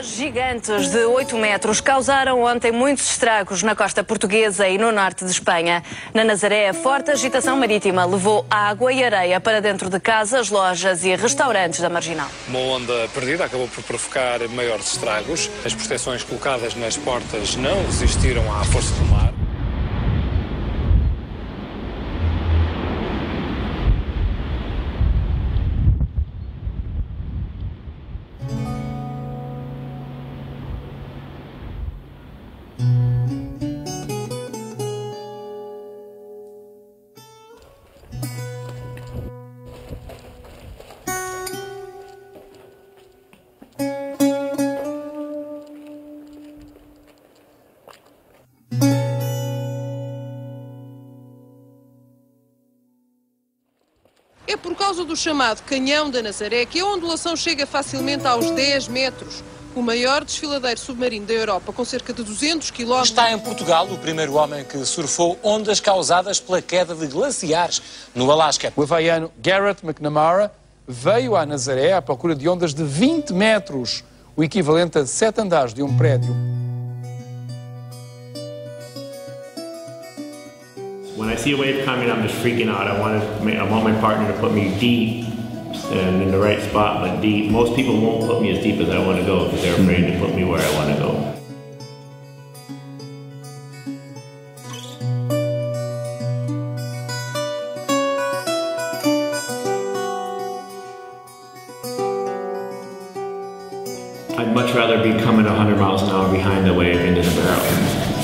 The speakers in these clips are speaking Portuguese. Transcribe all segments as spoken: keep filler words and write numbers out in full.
Ondas gigantes de oito metros causaram ontem muitos estragos na costa portuguesa e no norte de Espanha. Na Nazaré, a forte agitação marítima levou água e areia para dentro de casas, lojas e restaurantes da Marginal. Uma onda perdida acabou por provocar maiores estragos. As proteções colocadas nas portas não resistiram à força do mar. É por causa do chamado Canhão da Nazaré que a ondulação chega facilmente aos dez metros. O maior desfiladeiro submarino da Europa, com cerca de duzentos quilómetros... Está em Portugal o primeiro homem que surfou ondas causadas pela queda de glaciares no Alasca. O havaiano Garrett McNamara veio à Nazaré à procura de ondas de vinte metros, o equivalente a sete andares de um prédio. When I see a wave coming, I'm just freaking out. I want to, I want my partner to put me deep and in the right spot, but deep. Most people won't put me as deep as I want to go because they're afraid to put me where I want to go. I'd much rather be coming a hundred miles an hour behind the wave into the barrel.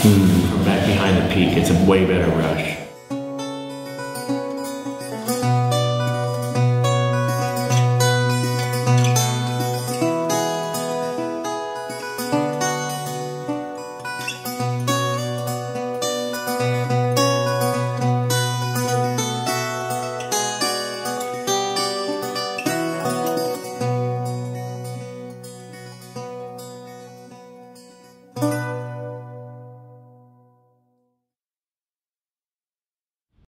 From back behind the peak, it's a way better rush.